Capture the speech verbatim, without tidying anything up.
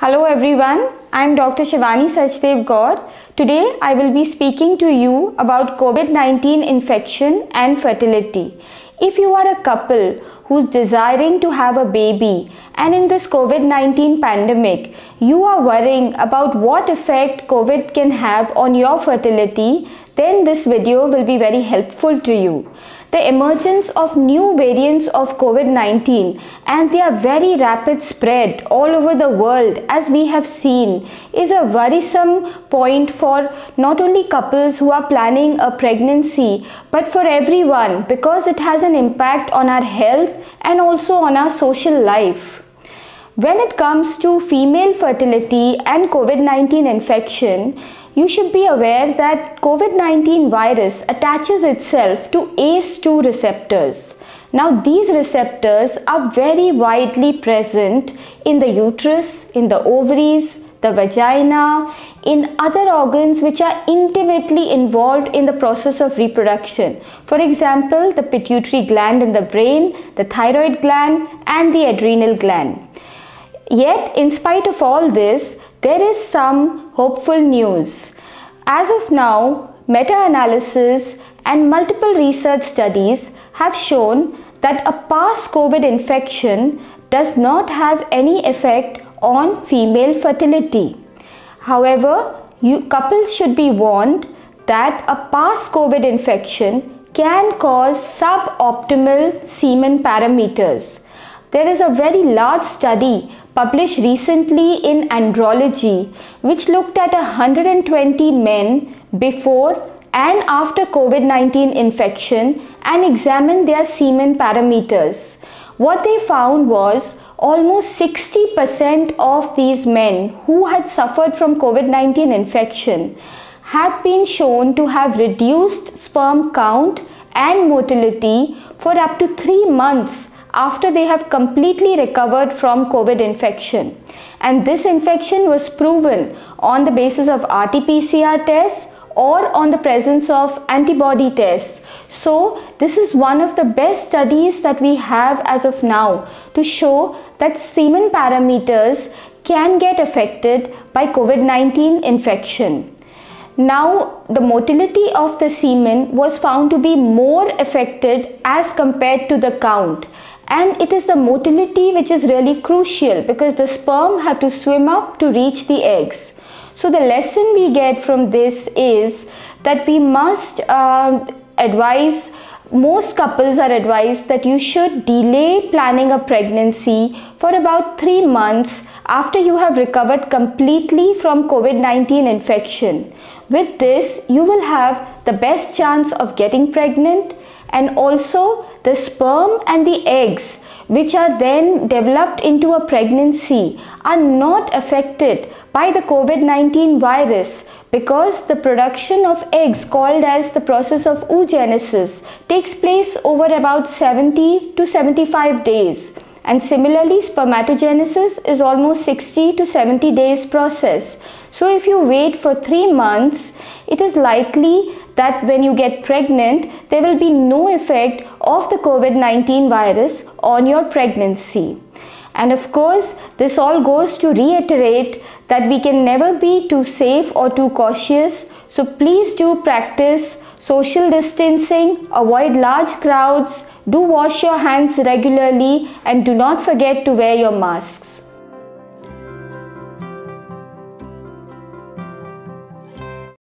Hello everyone, I am Doctor Shivani Sachdev Gaur. Today I will be speaking to you about COVID nineteen infection and fertility. If you are a couple who is desiring to have a baby and in this COVID nineteen pandemic, you are worrying about what effect COVID can have on your fertility, then this video will be very helpful to you. The emergence of new variants of COVID nineteen and their very rapid spread all over the world, as we have seen, is a worrisome point for not only couples who are planning a pregnancy but for everyone, because it has an impact on our health and also on our social life. When it comes to female fertility and COVID nineteen infection, you should be aware that COVID nineteen virus attaches itself to A C E two receptors. Now these receptors are very widely present in the uterus, in the ovaries, the vagina, in other organs which are intimately involved in the process of reproduction. For example, the pituitary gland in the brain, the thyroid gland and the adrenal gland. Yet, in spite of all this, there is some hopeful news. As of now, meta-analysis and multiple research studies have shown that a past COVID infection does not have any effect on female fertility. However, you couples should be warned that a past COVID infection can cause suboptimal semen parameters. There is a very large study published recently in Andrology which looked at one hundred twenty men before and after COVID nineteen infection and examined their semen parameters. What they found was almost sixty percent of these men who had suffered from COVID nineteen infection have been shown to have reduced sperm count and motility for up to three months after they have completely recovered from COVID infection. And this infection was proven on the basis of R T P C R tests or on the presence of antibody tests. So this is one of the best studies that we have as of now to show that semen parameters can get affected by COVID nineteen infection. Now, the motility of the semen was found to be more affected as compared to the count. And it is the motility which is really crucial, because the sperm have to swim up to reach the eggs. So the lesson we get from this is that we must uh, advise, most couples are advised that you should delay planning a pregnancy for about three months after you have recovered completely from COVID nineteen infection. With this, you will have the best chance of getting pregnant, and also the sperm and the eggs which are then developed into a pregnancy are not affected by the COVID nineteen virus, because the production of eggs, called as the process of oogenesis, takes place over about seventy to seventy-five days. And similarly, spermatogenesis is almost sixty to seventy days process. So if you wait for three months, it is likely that when you get pregnant, there will be no effect of the COVID nineteen virus on your pregnancy. And of course, this all goes to reiterate that we can never be too safe or too cautious. So please do practice social distancing, avoid large crowds, do wash your hands regularly, and do not forget to wear your masks.